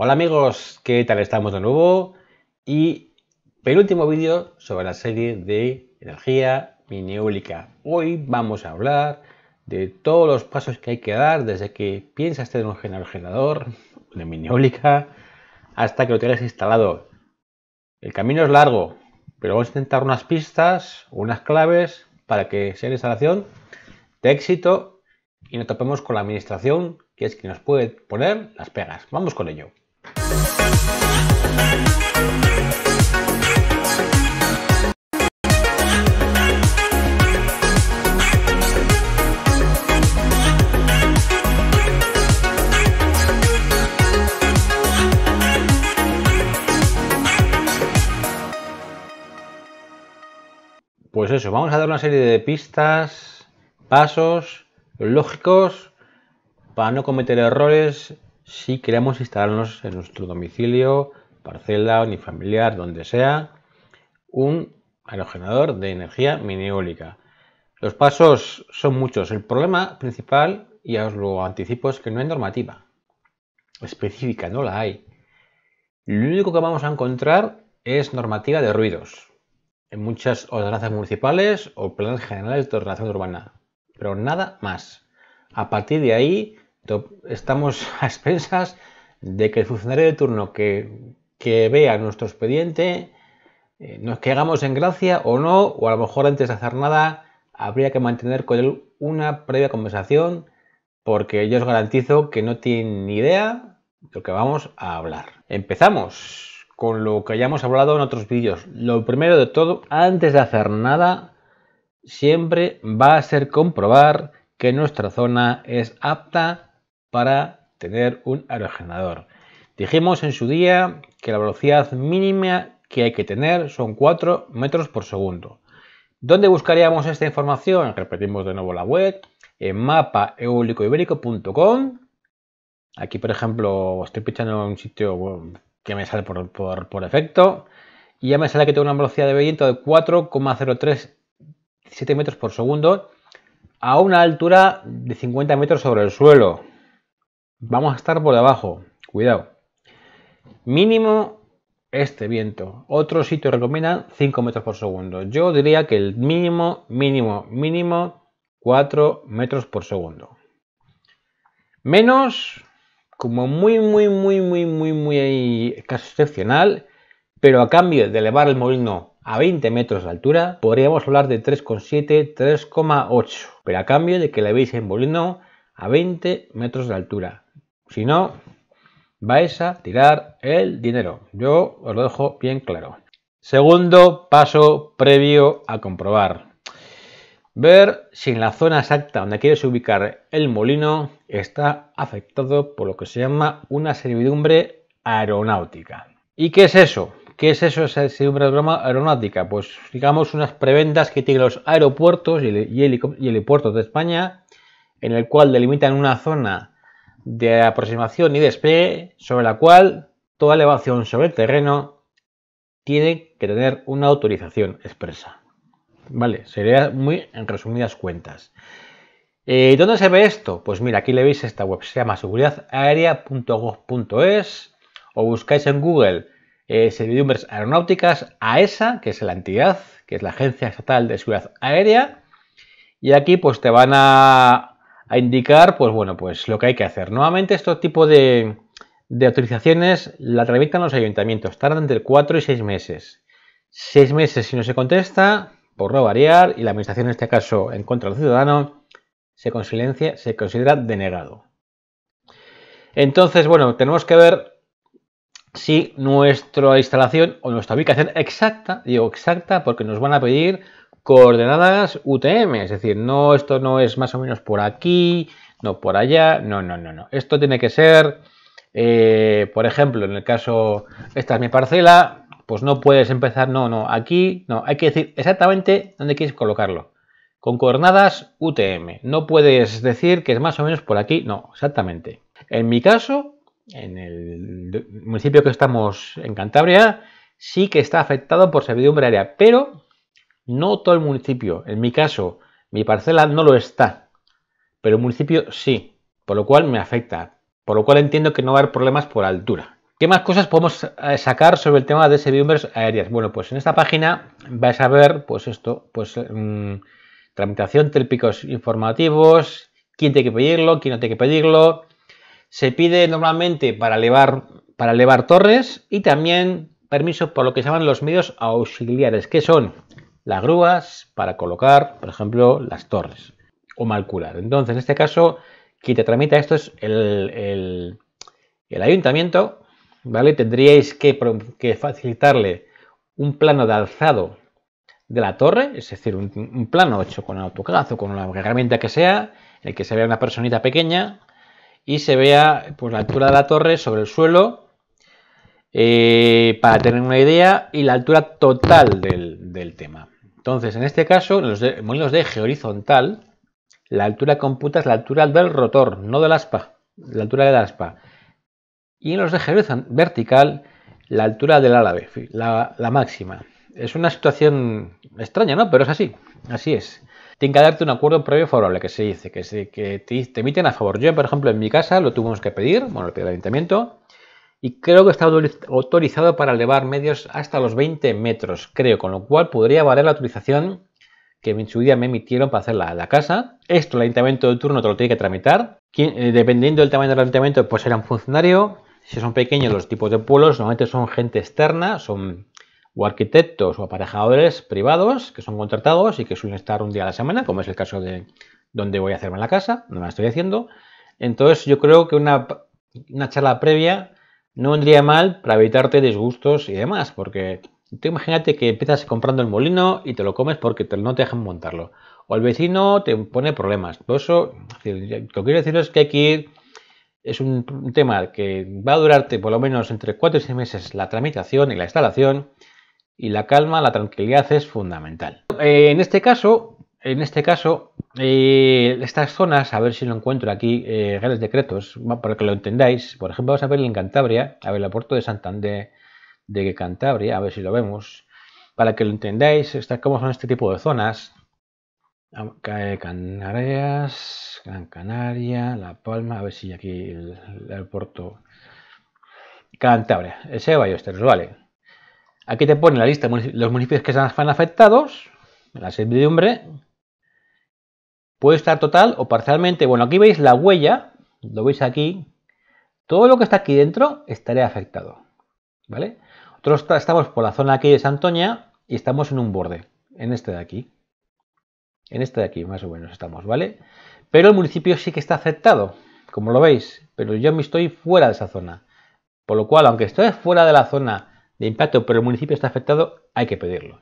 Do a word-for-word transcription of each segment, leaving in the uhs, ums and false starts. Hola amigos, ¿qué tal? Estamos de nuevo y penúltimo vídeo sobre la serie de energía minieólica. Hoy vamos a hablar de todos los pasos que hay que dar desde que piensas tener un generador de minieólica hasta que lo tengas instalado. El camino es largo, pero vamos a intentar unas pistas, unas claves para que sea la instalación de éxito y no topemos con la administración, que es quien nos puede poner las pegas. Vamos con ello. Pues eso, vamos a dar una serie de pistas, pasos lógicos para no cometer errores si queremos instalarnos en nuestro domicilio, parcela, unifamiliar, donde sea, un aerogenerador de energía minieólica. Los pasos son muchos. El problema principal, ya os lo anticipo, es que no hay normativa específica, no la hay. Lo único que vamos a encontrar es normativa de ruidos en muchas ordenanzas municipales o planes generales de ordenación urbana, pero nada más. A partir de ahí estamos a expensas de que el funcionario de turno que, que vea nuestro expediente eh, nos quedamos en gracia o no, o a lo mejor antes de hacer nada habría que mantener con él una previa conversación, porque yo os garantizo que no tienen ni idea de lo que vamos a hablar. Empezamos con lo que hayamos hablado en otros vídeos. Lo primero de todo, antes de hacer nada, siempre va a ser comprobar que nuestra zona es apta para tener un aerogenerador. Dijimos en su día que la velocidad mínima que hay que tener son cuatro metros por segundo. ¿Dónde buscaríamos esta información? Repetimos de nuevo la web, en mapa eólico ibérico punto com. Aquí, por ejemplo, estoy pinchando en un sitio que me sale por, por, por efecto y ya me sale que tengo una velocidad de viento de cuatro coma cero tres siete metros por segundo a una altura de cincuenta metros sobre el suelo. Vamos a estar por debajo, cuidado. Mínimo este viento. Otros sitios recomiendan cinco metros por segundo. Yo diría que el mínimo, mínimo, mínimo cuatro metros por segundo. Menos, como muy, muy, muy, muy, muy, muy caso excepcional, pero a cambio de elevar el molino a veinte metros de altura, podríamos hablar de tres coma siete, tres coma ocho. Pero a cambio de que elevéis el molino a veinte metros de altura. Si no, vais a tirar el dinero. Yo os lo dejo bien claro. Segundo paso previo a comprobar. Ver si en la zona exacta donde quieres ubicar el molino está afectado por lo que se llama una servidumbre aeronáutica. ¿Y qué es eso? ¿Qué es eso, esa servidumbre aeronáutica? Pues digamos unas prebendas que tienen los aeropuertos y, heli y, heli y helipuertos de España, en el cual delimitan una zona de aproximación y despegue sobre la cual toda elevación sobre el terreno tiene que tener una autorización expresa. Vale, sería muy en resumidas cuentas. Eh, ¿Dónde se ve esto? Pues mira, aquí le veis esta web, se llama seguridad aerea punto gov punto es o buscáis en Google eh, servidumbres aeronáuticas A E S A, que es la entidad, que es la Agencia Estatal de Seguridad Aérea, y aquí pues te van a a indicar, pues bueno, pues lo que hay que hacer. Nuevamente, estos tipos de, de autorizaciones la tramitan los ayuntamientos, tardan entre cuatro y seis meses. seis meses si no se contesta, por no variar, y la administración en este caso en contra del ciudadano, se considera, se considera denegado. Entonces, bueno, tenemos que ver si nuestra instalación o nuestra ubicación exacta, digo exacta porque nos van a pedir coordenadas U T M, es decir, no, esto no es más o menos por aquí, no por allá, no, no, no, no. Esto tiene que ser, eh, por ejemplo, en el caso, esta es mi parcela, pues no puedes empezar, no, no, aquí, no, hay que decir exactamente dónde quieres colocarlo, con coordenadas U T M, no puedes decir que es más o menos por aquí, no, exactamente. En mi caso, en el municipio que estamos en Cantabria, sí que está afectado por servidumbre aérea, pero no todo el municipio. En mi caso, mi parcela no lo está, pero el municipio sí, por lo cual me afecta, por lo cual entiendo que no va a haber problemas por altura. ¿Qué más cosas podemos sacar sobre el tema de servidumbres aéreas? Bueno, pues en esta página vais a ver, pues esto, pues mmm, tramitación, térpicos informativos, quién tiene que pedirlo, quién no tiene que pedirlo. Se pide normalmente para elevar, para elevar torres, y también permiso por lo que se llaman los medios auxiliares, que son las grúas para colocar, por ejemplo, las torres o malcular. Entonces, en este caso, quien te tramita esto es el, el, el ayuntamiento. ¿Vale? Tendríais que, que facilitarle un plano de alzado de la torre, es decir, un, un plano hecho con AutoCAD o con la herramienta que sea, en el que se vea una personita pequeña y se vea, pues, la altura de la torre sobre el suelo, eh, para tener una idea, y la altura total del, del tema. Entonces, en este caso, en los de, en los de eje horizontal, la altura computa es la altura del rotor, no del aspa, la altura del aspa. Y en los de eje vertical, la altura del álabe, la, la máxima. Es una situación extraña, ¿no? Pero es así, así es. Tienen que darte un acuerdo previo favorable, que se dice, que, se, que te, te emiten a favor. Yo, por ejemplo, en mi casa lo tuvimos que pedir, bueno, lo pidió el ayuntamiento, y creo que está autorizado para elevar medios hasta los veinte metros, creo, con lo cual podría valer la autorización que en su día me emitieron para hacer la, la casa. Esto el ayuntamiento de turno te lo tiene que tramitar. Eh, dependiendo del tamaño del ayuntamiento, pues será un funcionario. Si son pequeños los tipos de pueblos, normalmente son gente externa, son o arquitectos o aparejadores privados que son contratados y que suelen estar un día a la semana, como es el caso de donde voy a hacerme la casa, no me la estoy haciendo. Entonces yo creo que una, una charla previa no vendría mal para evitarte disgustos y demás, porque tú imagínate que empiezas comprando el molino y te lo comes porque te, no te dejan montarlo, o el vecino te pone problemas. Por eso, lo que quiero deciros es que aquí es un tema que va a durarte por lo menos entre cuatro y seis meses la tramitación y la instalación, y la calma, la tranquilidad es fundamental. Eh, en este caso, en este caso eh, estas zonas, a ver si lo encuentro aquí, eh, reales decretos, para que lo entendáis. Por ejemplo, vamos a ver en Cantabria, a ver el puerto de Santander de Cantabria, a ver si lo vemos, para que lo entendáis, está, cómo son este tipo de zonas. Canarias, Gran Canaria, La Palma, a ver si aquí el, el puerto Cantabria, ese Ballesteros, vale. Aquí te pone la lista de los municipios que están afectados, la servidumbre. Puede estar total o parcialmente. Bueno, aquí veis la huella, lo veis aquí. Todo lo que está aquí dentro estaría afectado, ¿vale? Nosotros estamos por la zona aquí de Santoña y estamos en un borde, en este de aquí. En este de aquí, más o menos, estamos, ¿vale? Pero el municipio sí que está afectado, como lo veis, pero yo me estoy fuera de esa zona. Por lo cual, aunque estoy fuera de la zona de impacto, pero el municipio está afectado, hay que pedirlo.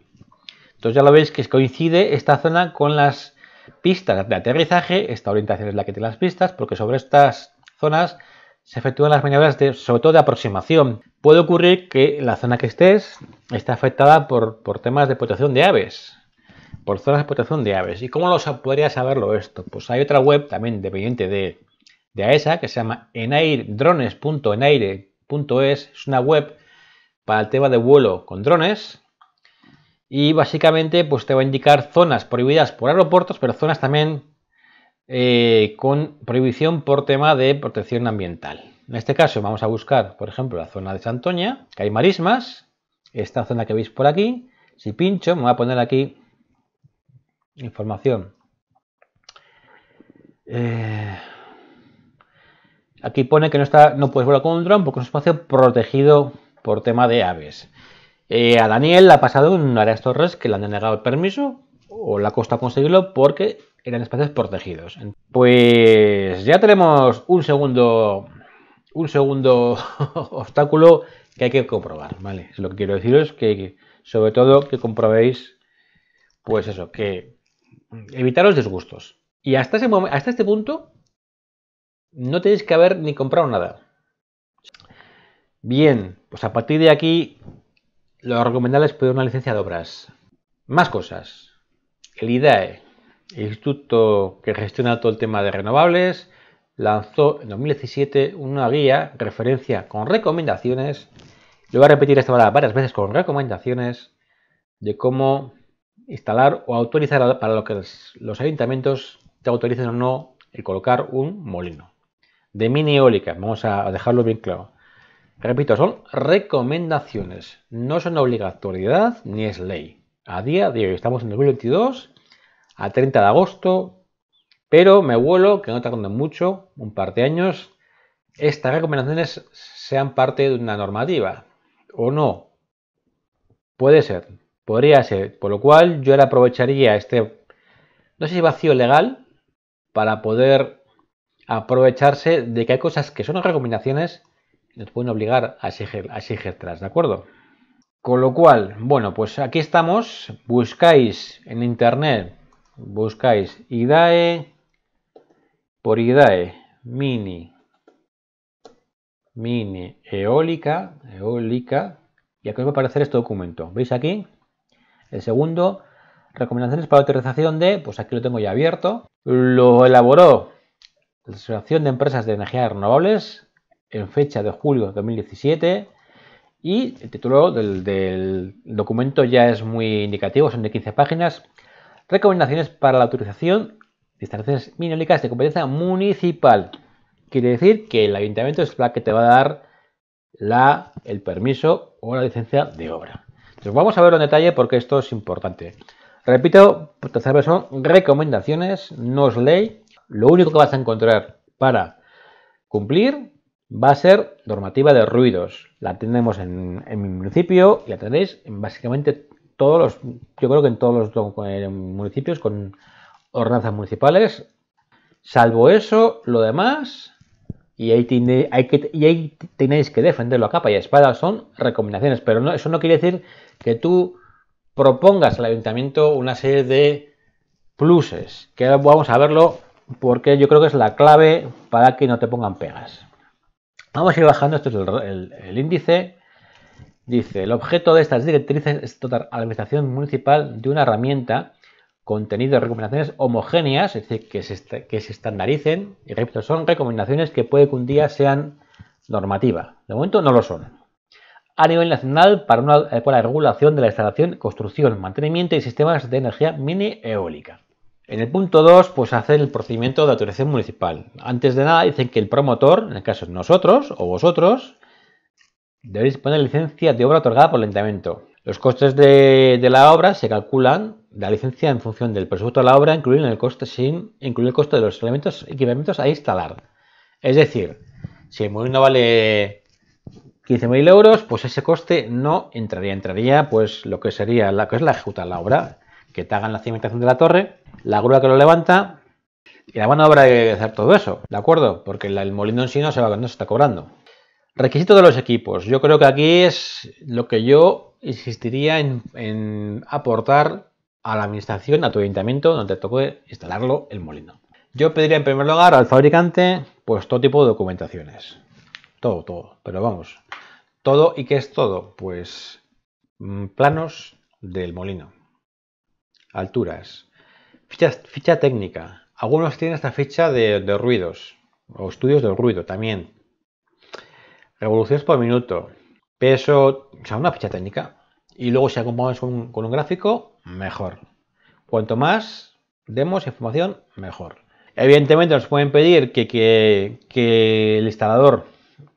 Entonces ya lo veis que coincide esta zona con las pistas de aterrizaje. Esta orientación es la que tiene las pistas, porque sobre estas zonas se efectúan las maniobras de, sobre todo de aproximación. Puede ocurrir que la zona que estés está afectada por, por temas de protección de aves. Por zonas de protección de aves. ¿Y cómo lo podría saberlo esto? Pues hay otra web también dependiente de, de AESA que se llama enaire drones punto enaire punto es. Es una web para el tema de vuelo con drones, y básicamente pues te va a indicar zonas prohibidas por aeropuertos, pero zonas también eh, con prohibición por tema de protección ambiental. En este caso vamos a buscar, por ejemplo, la zona de Santoña, que hay marismas, esta zona que veis por aquí. Si pincho, me voy a poner aquí información. Eh, aquí pone que no está, no puedes volar con un dron porque es un espacio protegido por tema de aves. Eh, a Daniel le ha pasado un área de torres que le han denegado el permiso o le ha costado conseguirlo porque eran espacios protegidos. Pues ya tenemos un segundo, un segundo obstáculo que hay que comprobar, ¿vale? Lo que quiero deciros es que sobre todo que comprobéis, pues eso, que evitaros disgustos. Y hasta, ese momento, hasta este punto no tenéis que haber ni comprado nada. Bien, pues a partir de aquí lo recomendable es pedir una licencia de obras. Más cosas. El I D A E, el instituto que gestiona todo el tema de renovables, lanzó en dos mil diecisiete una guía, referencia con recomendaciones. Lo voy a repetir esta palabra varias veces, con recomendaciones de cómo instalar o autorizar, para lo que los ayuntamientos te autoricen o no, el colocar un molino de mini eólica. Vamos a dejarlo bien claro. Repito, son recomendaciones, no son obligatoriedad ni es ley. A día de hoy estamos en dos mil veintidós, a treinta de agosto, pero me huelo que no tardando mucho, un par de años, estas recomendaciones sean parte de una normativa, o no. Puede ser, podría ser, por lo cual yo ahora aprovecharía este, no sé si vacío legal, para poder aprovecharse de que hay cosas que son recomendaciones y nos pueden obligar a exigir, a exigirlas, ¿de acuerdo? Con lo cual, bueno, pues aquí estamos, buscáis en internet, buscáis I D A E, por I D A E, mini, mini eólica, eólica, y aquí os va a aparecer este documento, ¿veis aquí? El segundo, recomendaciones para autorización de, pues aquí lo tengo ya abierto, lo elaboró la Asociación de Empresas de Energías Renovables en fecha de julio de dos mil diecisiete, y el título del, del documento ya es muy indicativo, son de quince páginas. Recomendaciones para la autorización de instalaciones minieólicas de competencia municipal. Quiere decir que el ayuntamiento es la que te va a dar la, el permiso o la licencia de obra. Entonces vamos a verlo en detalle porque esto es importante. Repito, por tercera vez son recomendaciones, no es ley. Lo único que vas a encontrar para cumplir va a ser normativa de ruidos. La tenemos en, en mi municipio y la tenéis en básicamente todos los, yo creo que en todos los municipios con ordenanzas municipales. Salvo eso, lo demás, y ahí, tiene, hay que, y ahí tenéis que defenderlo a capa y a espada, son recomendaciones. Pero no, eso no quiere decir que tú propongas al ayuntamiento una serie de pluses, que ahora vamos a verlo porque yo creo que es la clave para que no te pongan pegas. Vamos a ir bajando, este es el, el, el índice. Dice, el objeto de estas directrices es dotar a la administración municipal de una herramienta, contenido de recomendaciones homogéneas, es decir, que se, que se estandaricen. Y repito, son recomendaciones que puede que un día sean normativa. De momento no lo son. A nivel nacional, para una adecuada regulación de la instalación, construcción, mantenimiento y sistemas de energía mini eólica. En el punto dos, pues hace el procedimiento de autorización municipal. Antes de nada, dicen que el promotor, en el caso de nosotros o vosotros, debéis disponer de licencia de obra otorgada por el ayuntamiento. Los costes de, de la obra se calculan de la licencia en función del presupuesto de la obra, incluido en el coste, sin incluir el coste de los elementos, equipamientos a instalar. Es decir, si el molino vale quince mil euros, pues ese coste no entraría. Entraría, pues, lo que sería la que es la ejecutar la obra, que te hagan la cimentación de la torre, la grúa que lo levanta y la mano obra de hacer todo eso, ¿de acuerdo? Porque el molino en sí no se, va, no se está cobrando. Requisito de los equipos. Yo creo que aquí es lo que yo insistiría en, en aportar a la administración, a tu ayuntamiento, donde te toque instalarlo el molino. Yo pediría en primer lugar al fabricante pues todo tipo de documentaciones. Todo, todo, pero vamos. Todo, ¿y qué es todo? Pues planos del molino. Alturas, ficha, ficha técnica, algunos tienen esta ficha de, de ruidos o estudios del ruido también, revoluciones por minuto, peso, o sea, una ficha técnica, y luego si acompañamos con, con un gráfico, mejor. Cuanto más demos información, mejor. Evidentemente nos pueden pedir que, que, que el instalador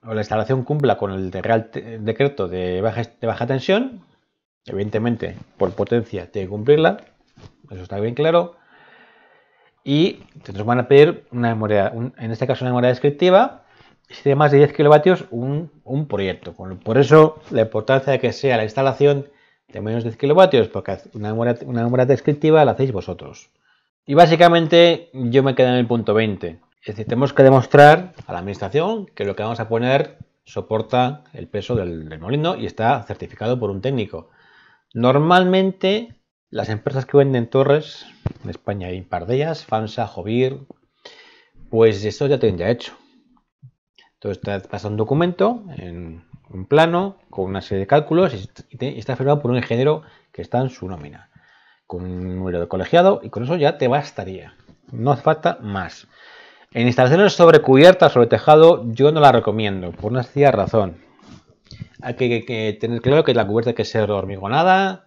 o la instalación cumpla con el, de real el decreto de baja, de baja tensión, evidentemente por potencia tiene que cumplirla. Eso está bien claro. Y nos van a pedir una memoria, un, en este caso una memoria descriptiva, si tiene más de diez kilovatios, un, un proyecto. Por eso la importancia de que sea la instalación de menos de diez kilovatios, porque una memoria, una memoria descriptiva la hacéis vosotros. Y básicamente yo me quedo en el punto veinte. Es decir, tenemos que demostrar a la administración que lo que vamos a poner soporta el peso del, del molino y está certificado por un técnico. Normalmente las empresas que venden torres, en España hay un par de ellas, FANSA, Jovir, pues esto ya tienen ya hecho. Entonces te pasa un documento en un plano con una serie de cálculos y, te, y está firmado por un ingeniero que está en su nómina, con un número de colegiado, y con eso ya te bastaría. No hace falta más. En instalaciones sobre cubierta, sobre tejado, yo no la recomiendo, por una sencilla razón. Hay que, que, que tener claro que la cubierta hay que ser hormigonada.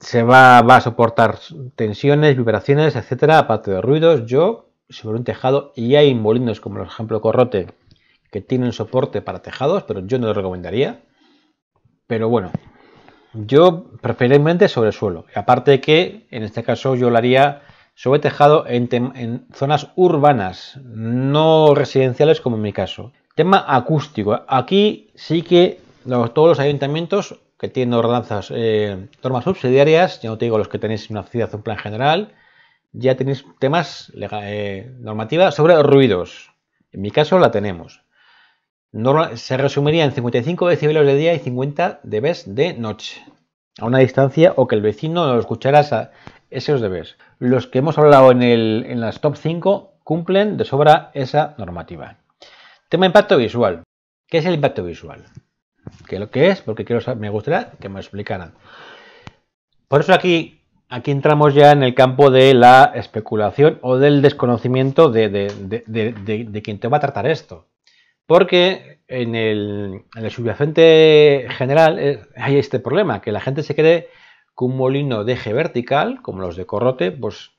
Se va, va a soportar tensiones, vibraciones, etcétera, aparte de ruidos. Yo, sobre un tejado, y hay molinos como el ejemplo Corrote, que tienen soporte para tejados, pero yo no lo recomendaría. Pero bueno, yo preferiblemente sobre suelo. Aparte de que en este caso yo lo haría sobre tejado en, en zonas urbanas, no residenciales como en mi caso. Tema acústico. Aquí sí que los, todos los ayuntamientos que tienen ordenanzas, eh, normas subsidiarias, ya no te digo los que tenéis una ciudad o un plan general, ya tenéis temas, eh, normativa sobre ruidos. En mi caso la tenemos. Normal, se resumiría en cincuenta y cinco decibelios de día y cincuenta decibelios de noche, a una distancia o que el vecino lo escuchara a esos decibelios. Los que hemos hablado en, el, en las top cinco cumplen de sobra esa normativa. Tema impacto visual. ¿Qué es el impacto visual? ¿Qué es lo que es? Porque quiero, me gustaría que me explicaran. Por eso aquí... Aquí entramos ya en el campo de la especulación o del desconocimiento de, de, de, de, de, de quien te va a tratar esto. Porque en el, en el subyacente general eh, hay este problema, que la gente se cree que un molino de eje vertical, como los de Corrote, pues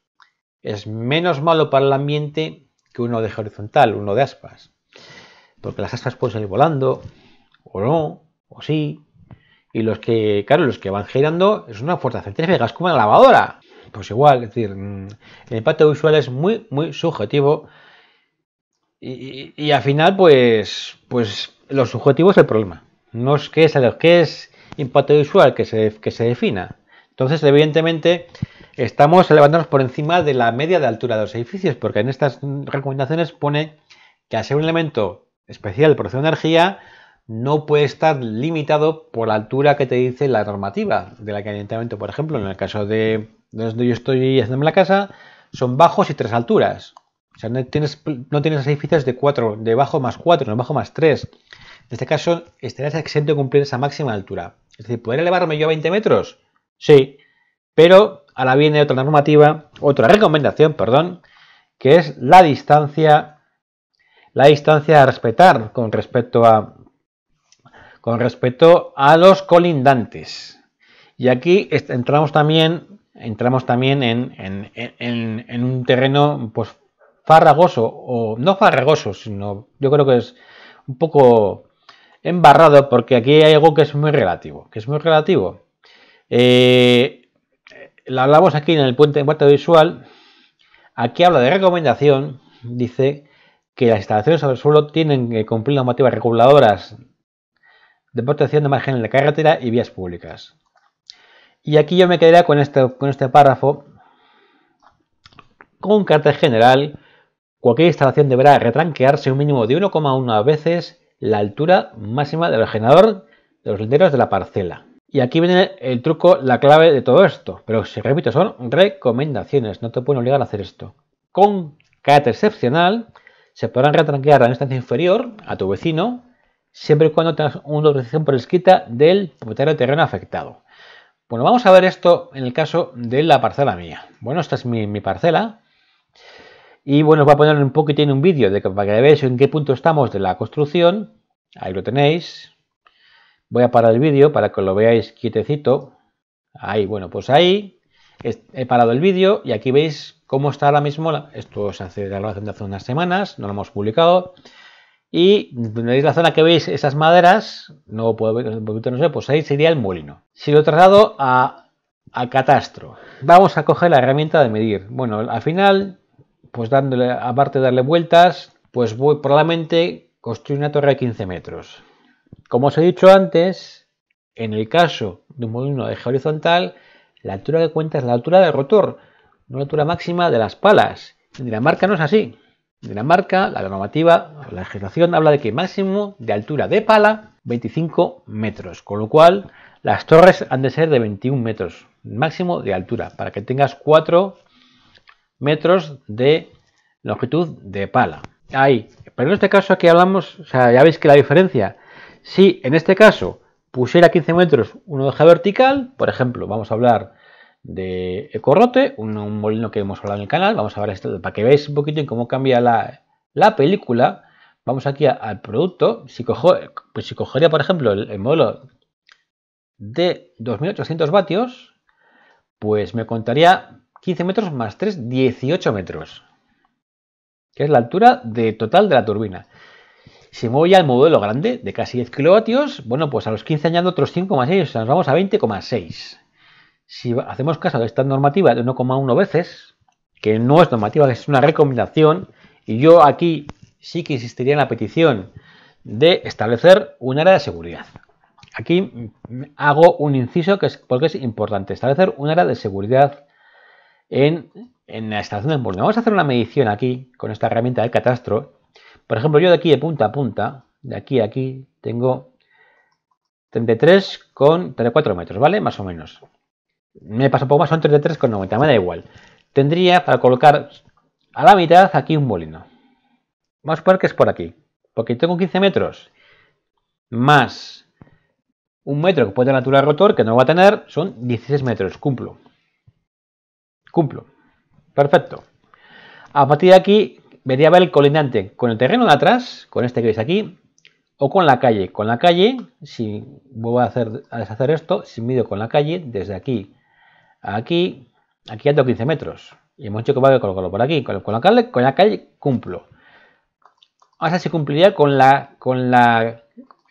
es menos malo para el ambiente que uno de eje horizontal, uno de aspas. Porque las aspas pueden salir volando, o no, o sí... Y los que, claro, los que van girando es una fuerza centrífuga, es como una lavadora. Pues igual, es decir, el impacto visual es muy, muy subjetivo. Y, y, y al final, pues, pues lo subjetivo es el problema. No es que es, que es impacto visual que se, que se defina. Entonces, evidentemente, estamos elevándonos por encima de la media de altura de los edificios, porque en estas recomendaciones pone que al ser un elemento especial de producción de energía, no puede estar limitado por la altura que te dice la normativa de la que ayuntamiento, por ejemplo, en el caso de donde yo estoy haciendo la casa, son bajos y tres alturas. O sea, no tienes, no tienes edificios de cuatro, de bajo más cuatro, de bajo más tres. En este caso, estarás exento de cumplir esa máxima altura. Es decir, ¿poder elevarme yo a veinte metros? Sí, pero ahora viene otra normativa, otra recomendación, perdón, que es la distancia, la distancia a respetar con respecto a... con respecto a los colindantes. Y aquí entramos también, entramos también en, en, en, en un terreno pues farragoso, o no farragoso, sino yo creo que es un poco embarrado, porque aquí hay algo que es muy relativo, que es muy relativo. Eh, lo hablamos aquí en el puente de impacto visual. Aquí habla de recomendación, dice que las instalaciones sobre el suelo tienen que cumplir las normativas reguladoras de protección de margen de carretera y vías públicas. Y aquí yo me quedaría con este, con este párrafo. Con un carácter general, cualquier instalación deberá retranquearse un mínimo de uno coma uno veces la altura máxima del generador de los linderos de la parcela. Y aquí viene el truco, la clave de todo esto. Pero si repito, son recomendaciones, no te pueden obligar a hacer esto. Con carácter excepcional, se podrán retranquear a una distancia inferior a tu vecino, siempre y cuando tengas una autorización por escrita del propietario de terreno afectado. Bueno, vamos a ver esto en el caso de la parcela mía. Bueno, esta es mi, mi parcela. Y bueno, os voy a poner un poquitín un vídeo de que, para que veáis en qué punto estamos de la construcción. Ahí lo tenéis. Voy a parar el vídeo para que lo veáis quietecito. Ahí, bueno, pues ahí he parado el vídeo y aquí veis cómo está ahora mismo. Esto se hace la grabación de hace unas semanas, no lo hemos publicado. Y veis la zona que veis, esas maderas, no puedo ver, no sé, pues ahí sería el molino. Si lo traslado a, a catastro, vamos a coger la herramienta de medir. Bueno, al final, pues dándole, aparte de darle vueltas, pues voy probablemente construir una torre de quince metros. Como os he dicho antes, en el caso de un molino de eje horizontal, la altura que cuenta es la altura del rotor, no la altura máxima de las palas. En Dinamarca no es así. En Dinamarca, la normativa, la legislación habla de que máximo de altura de pala veinticinco metros, con lo cual las torres han de ser de veintiún metros, máximo de altura, para que tengas cuatro metros de longitud de pala. Ahí, pero en este caso aquí hablamos, o sea, ya veis que la diferencia, si en este caso pusiera quince metros uno de eje vertical, por ejemplo, vamos a hablar de EcoRote, un, un molino que hemos hablado en el canal, vamos a ver esto para que veáis un poquito en cómo cambia la, la película. Vamos aquí a, al producto. Si, cojo, pues si cogería por ejemplo el, el modelo de dos mil ochocientos vatios, pues me contaría quince metros más tres, dieciocho metros, que es la altura de total de la turbina. Si me voy al modelo grande de casi diez kilovatios, bueno, pues a los quince añadiendo otros cinco coma seis, o sea, nos vamos a veinte coma seis. Si hacemos caso de esta normativa de uno coma uno veces, que no es normativa, es una recomendación, y yo aquí sí que insistiría en la petición de establecer un área de seguridad. Aquí hago un inciso que es porque es importante establecer un área de seguridad en, en la instalación del molde. Vamos a hacer una medición aquí con esta herramienta del catastro. Por ejemplo, yo de aquí de punta a punta, de aquí a aquí, tengo treinta y tres coma cuatro metros, ¿vale? Más o menos. Me pasa un poco más, son treinta y tres coma noventa, me da igual. Tendría para colocar a la mitad aquí un molino. Vamos a poner que es por aquí, porque tengo quince metros más un metro que puede tener la altura del rotor, que no lo va a tener, son dieciséis metros. Cumplo. Cumplo. Perfecto. A partir de aquí, vería ver el colindante con el terreno de atrás, con este que veis aquí, o con la calle. Con la calle, si vuelvo a, hacer, a deshacer esto, si mido con la calle, desde aquí a aquí, aquí ya tengo quince metros. Y hemos hecho que voy a colocarlo por aquí. Con la calle, con la calle cumplo. Ahora se cumpliría con la... Con la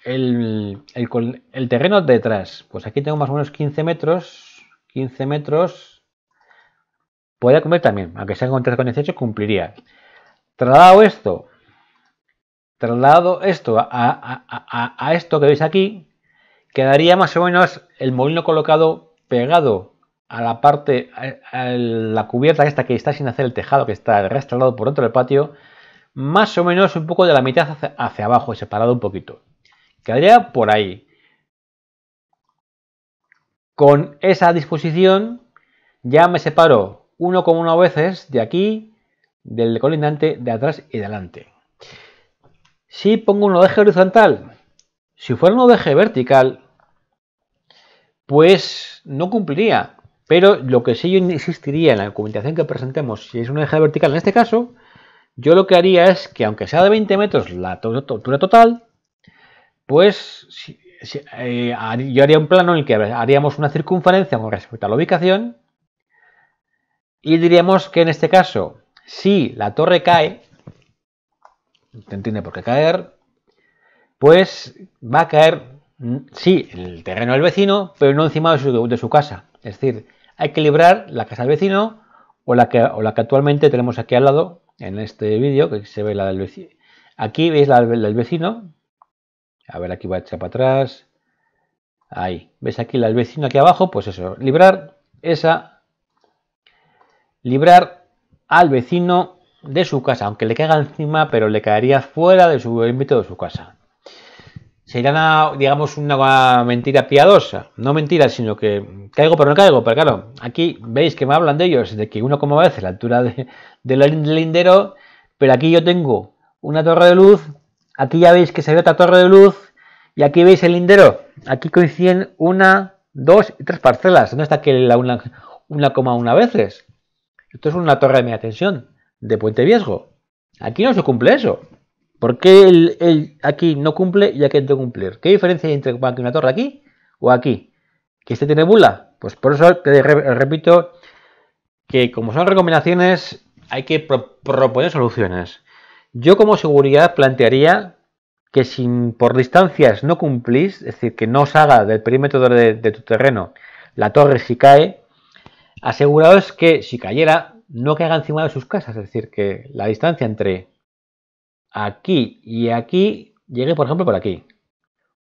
El, el, el terreno detrás, pues aquí tengo más o menos quince metros, quince metros, podría cumplir también, aunque sea con tres coma dieciocho cumpliría. Trasladado esto, trasladado esto a, a, a, a esto que veis aquí, quedaría más o menos el molino colocado pegado a la parte, a, a la cubierta esta que está sin hacer el tejado, que está restaurado por dentro del patio, más o menos un poco de la mitad hacia, hacia abajo, separado un poquito. Quedaría por ahí. Con esa disposición ya me separo uno coma uno veces de aquí, del colindante, de atrás y delante. Si pongo un eje horizontal, si fuera un eje vertical, pues no cumpliría. Pero lo que sí yo insistiría en la documentación que presentemos, si es un eje vertical en este caso, yo lo que haría es que aunque sea de veinte metros la altura total, pues si, si, eh, yo haría un plano en el que haríamos una circunferencia con respecto a la ubicación y diríamos que en este caso, si la torre cae, no tiene por qué caer, pues va a caer, sí, en el terreno del vecino, pero no encima de su, de su casa. Es decir, hay que librar la casa del vecino o la que, o la que actualmente tenemos aquí al lado, en este vídeo, que se ve la del vecino. Aquí veis la del vecino. A ver, aquí voy a echar para atrás. Ahí. ¿Ves aquí la del vecino aquí abajo? Pues eso. Librar esa. Librar al vecino de su casa. Aunque le caiga encima, pero le caería fuera de su ámbito de su casa. Sería una, digamos, una mentira piadosa. No mentira, sino que caigo, pero no caigo. Pero claro, aquí veis que me hablan de ellos, de que uno como veces la altura del de, de lindero. Pero aquí yo tengo una torre de luz. Aquí ya veis que se ve otra torre de luz y aquí veis el lindero. Aquí coinciden una, dos y tres parcelas. No está que la uno coma uno veces. Esto es una torre de media tensión de Puente Viesgo. Aquí no se cumple eso. ¿Por qué el, el, aquí no cumple y aquí hay que cumplir? ¿Qué diferencia hay entre una torre aquí o aquí? ¿Que este tiene bula? Pues por eso te repito que como son recomendaciones hay que pro, proponer soluciones. Yo como seguridad plantearía que si por distancias no cumplís, es decir, que no os haga del perímetro de, de tu terreno la torre si cae, aseguraos que si cayera no caiga encima de sus casas, es decir, que la distancia entre aquí y aquí llegue por ejemplo por aquí,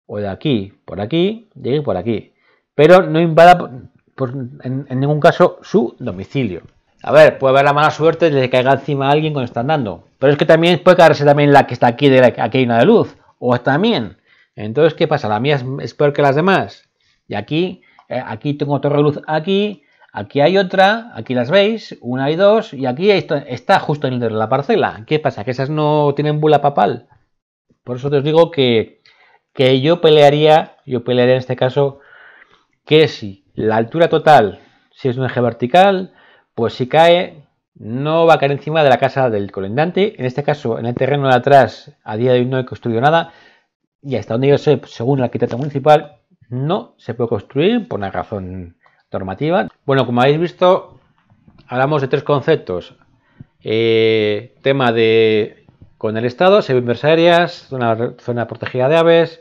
o de aquí por aquí, llegue por aquí, pero no invada pues, en, en ningún caso su domicilio. A ver, puede haber la mala suerte de que caiga encima a alguien cuando está andando. Pero es que también puede caerse también la que está aquí, de la, aquí hay una de luz. O también. Entonces, ¿qué pasa? La mía es, es peor que las demás. Y aquí, eh, aquí tengo torre de luz aquí, aquí hay otra, aquí las veis, una y dos, y aquí está, está justo en la parcela. ¿Qué pasa? ¿Que esas no tienen bula papal? Por eso te os digo que, que yo pelearía, yo pelearía en este caso, que si la altura total, si es un eje vertical, pues si cae, no va a caer encima de la casa del colindante. En este caso, en el terreno de atrás, a día de hoy no he construido nada. Y hasta donde yo sé, según el arquitecto municipal, no se puede construir por una razón normativa. Bueno, como habéis visto, hablamos de tres conceptos. Eh, tema de con el Estado, se ven versarias, zona, zona protegida de aves,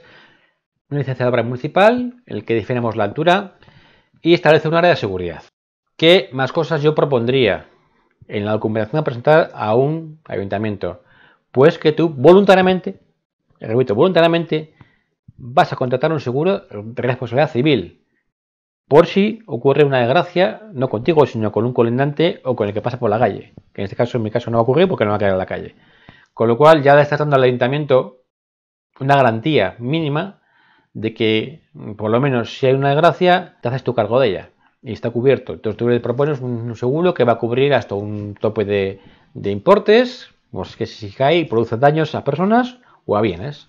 una licencia de obra municipal, en el que definimos la altura, y establece un área de seguridad. ¿Qué más cosas yo propondría en la documentación a presentar a un ayuntamiento? Pues que tú voluntariamente, repito, voluntariamente, vas a contratar un seguro de responsabilidad civil, por si ocurre una desgracia, no contigo, sino con un colindante o con el que pasa por la calle, que en este caso, en mi caso, no va a ocurrir porque no va a caer en la calle. Con lo cual ya le estás dando al ayuntamiento una garantía mínima de que, por lo menos, si hay una desgracia, te haces tu cargo de ella y está cubierto. Entonces tú le propones un seguro que va a cubrir hasta un tope de, de importes, pues que si cae y produce daños a personas o a bienes.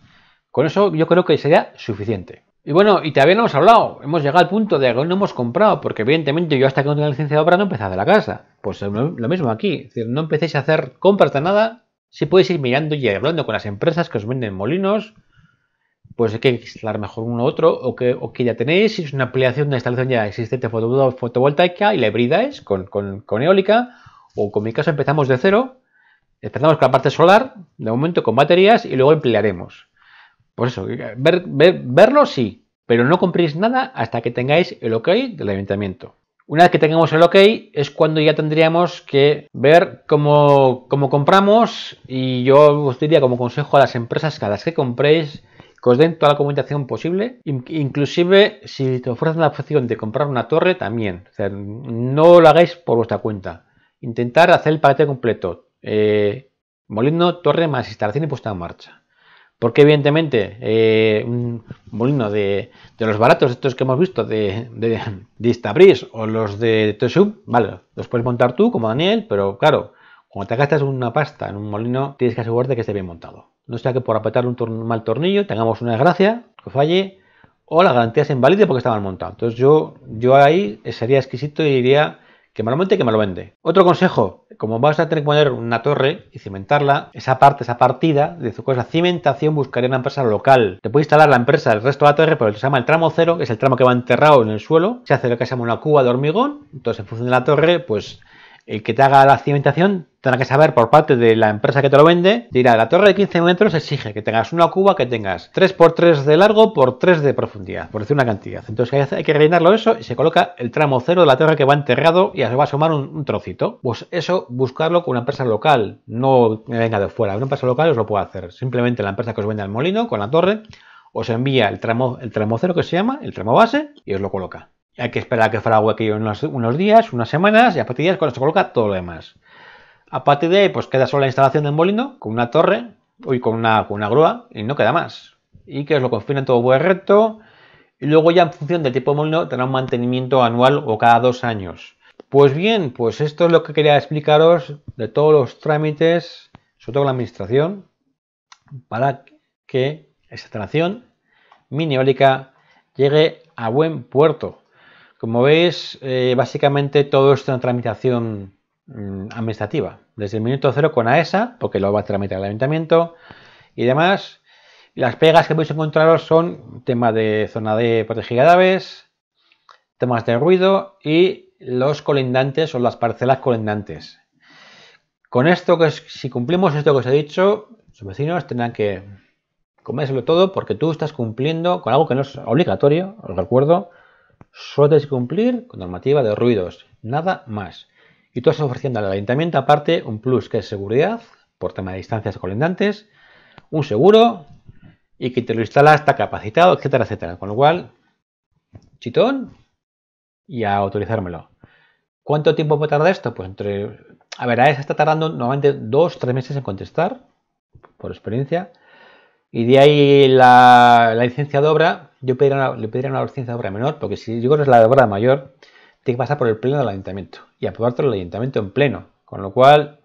Con eso yo creo que sería suficiente. Y bueno, y todavía no hemos hablado, hemos llegado al punto de que no hemos comprado, porque evidentemente yo hasta que no tenga licencia de obra no empecé a hacer la casa. Pues lo mismo aquí, es decir, no empecéis a hacer compras de nada, si podéis ir mirando y hablando con las empresas que os venden molinos, pues hay que instalar mejor uno u otro, o que, o que ya tenéis, si es una ampliación de una instalación ya existente fotovoltaica y la hibridáis con, con, con eólica, o con mi caso empezamos de cero, empezamos con la parte solar, de momento con baterías y luego emplearemos. Pues eso, ver, ver, verlo sí, pero no compréis nada hasta que tengáis el ok del ayuntamiento. Una vez que tengamos el ok es cuando ya tendríamos que ver cómo, cómo compramos, y yo os diría como consejo a las empresas a las que compréis que os den toda la documentación posible, inclusive si te ofrecen la opción de comprar una torre también, o sea, no lo hagáis por vuestra cuenta, intentar hacer el paquete completo, eh, molino, torre más instalación y puesta en marcha. Porque evidentemente eh, un molino de, de los baratos, estos que hemos visto, de, de, de Distabris o los de Toshub, vale, los puedes montar tú como Daniel, pero claro, cuando te gastas una pasta en un molino tienes que asegurarte que esté bien montado. No sea que por apretar un, un mal tornillo tengamos una desgracia, que falle, o la garantía se invalide porque está mal montado. Entonces yo, yo ahí sería exquisito y diría que me lo monte y que me lo vende. Otro consejo, como vas a tener que poner una torre y cimentarla, esa parte, esa partida de su cosa, cimentación, buscaría una empresa local. Te puede instalar la empresa el resto de la torre, pero se llama el tramo cero, que es el tramo que va enterrado en el suelo. Se hace lo que se llama una cuba de hormigón, entonces en función de la torre, pues el que te haga la cimentación tendrá que saber por parte de la empresa que te lo vende, dirá, la torre de quince metros exige que tengas una cuba que tengas tres por tres de largo por tres de profundidad, por decir una cantidad. Entonces hay que rellenarlo eso y se coloca el tramo cero de la torre que va enterrado y se va a sumar un, un trocito. Pues eso, buscarlo con una empresa local, no venga de fuera. Una empresa local os lo puede hacer. Simplemente la empresa que os vende el molino con la torre os envía el tramo, el tramo cero que se llama, el tramo base, y os lo coloca. Hay que esperar a que frague aquello unos, unos días, unas semanas, y a partir de ahí cuando se coloca todo lo demás. A partir de ahí pues queda solo la instalación del molino con una torre y con una, con una grúa, y no queda más. Y que os lo confinen todo buen recto, y luego ya en función del tipo de molino tendrá un mantenimiento anual o cada dos años. Pues bien, pues esto es lo que quería explicaros de todos los trámites, sobre todo con la administración, para que esta instalación minieólica llegue a buen puerto. Como veis, eh, básicamente todo es una tramitación mmm, administrativa. Desde el minuto cero con AESA, porque lo va a tramitar el ayuntamiento y demás. Las pegas que podéis encontraros son tema de zona de protegida de aves, temas de ruido y los colindantes o las parcelas colindantes. Con esto, que si cumplimos esto que os he dicho, los vecinos tendrán que comérselo todo porque tú estás cumpliendo con algo que no es obligatorio, os recuerdo. Solo tenéis que cumplir con normativa de ruidos, nada más. Y tú estás ofreciendo al ayuntamiento aparte un plus que es seguridad, por tema de distancias colindantes, un seguro y que te lo instala está capacitado, etcétera, etcétera. Con lo cual, chitón y a autorizármelo. ¿Cuánto tiempo puede tardar esto? Pues entre... A ver, a esa está tardando normalmente dos, tres meses en contestar, por experiencia. Y de ahí la, la licencia de obra, yo pediría una, le pediría una licencia de obra menor, porque si yo creo que es la de obra mayor, tiene que pasar por el pleno del ayuntamiento y aprobártelo el ayuntamiento en pleno. Con lo cual,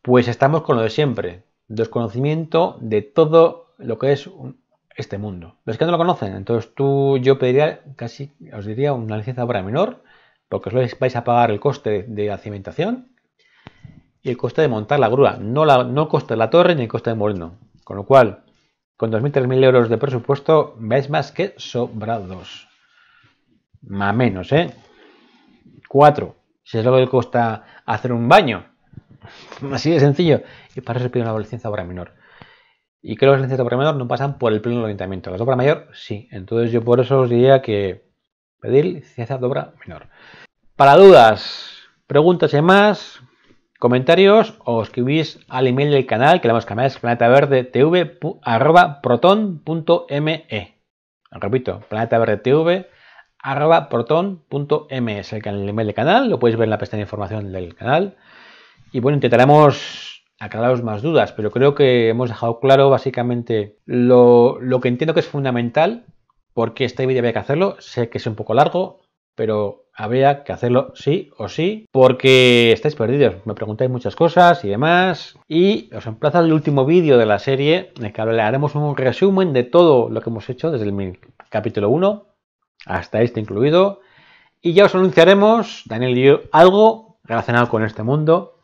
pues estamos con lo de siempre, desconocimiento de todo lo que es un, este mundo. Los que no lo conocen, entonces tú, yo pediría casi, os diría una licencia de obra menor, porque solo vais a pagar el coste de la cimentación y el coste de montar la grúa, no, la, no el coste de la torre ni el coste del molino. Con lo cual, con dos mil, tres mil euros de presupuesto, veis más que sobrados. Más menos, ¿eh? cuatro. Si es lo que cuesta hacer un baño. Así de sencillo. Y para eso se pide una licencia de obra menor. Y creo que las licencias de obra menor no pasan por el pleno del ayuntamiento. Las de obra mayor, sí. Entonces yo por eso os diría que pedir licencia de obra menor. Para dudas, preguntas y más, comentarios, o escribís al email del canal, que le hemos cambiado, es planetaverde punto t v arroba proton punto m e. Repito, planetaverde punto t v arroba proton punto m e es el email del canal, lo podéis ver en la pestaña de información del canal. Y bueno, intentaremos aclararos más dudas, pero creo que hemos dejado claro básicamente lo, lo que entiendo que es fundamental, porque este vídeo había que hacerlo. Sé que es un poco largo, pero habría que hacerlo sí o sí, porque estáis perdidos, me preguntáis muchas cosas y demás, y os emplazo al último vídeo de la serie en el que haremos un resumen de todo lo que hemos hecho desde el capítulo uno hasta este incluido, y ya os anunciaremos, Daniel y yo, algo relacionado con este mundo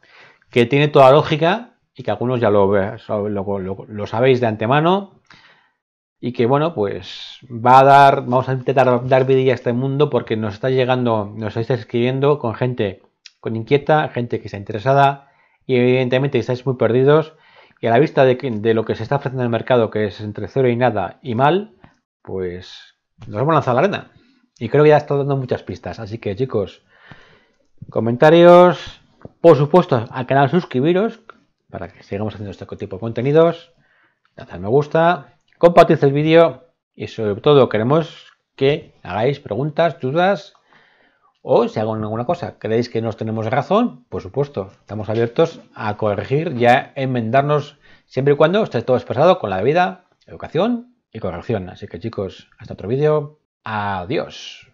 que tiene toda lógica y que algunos ya lo, lo, lo, lo sabéis de antemano. Y que bueno, pues va a dar, vamos a intentar dar vidilla a este mundo, porque nos está llegando, nos estáis escribiendo con gente con inquieta, gente que está interesada, y evidentemente estáis muy perdidos, y a la vista de, que, de lo que se está ofreciendo en el mercado, que es entre cero y nada y mal, pues nos hemos lanzado a la arena. Y creo que ya está dando muchas pistas. Así que chicos, comentarios, por supuesto al canal suscribiros, para que sigamos haciendo este tipo de contenidos, dadle me gusta, compartid el vídeo y sobre todo queremos que hagáis preguntas, dudas, o si hago alguna cosa, creéis que nos tenemos razón, por supuesto, estamos abiertos a corregir y a enmendarnos siempre y cuando esté todo expresado con la debida educación y corrección. Así que chicos, hasta otro vídeo, adiós.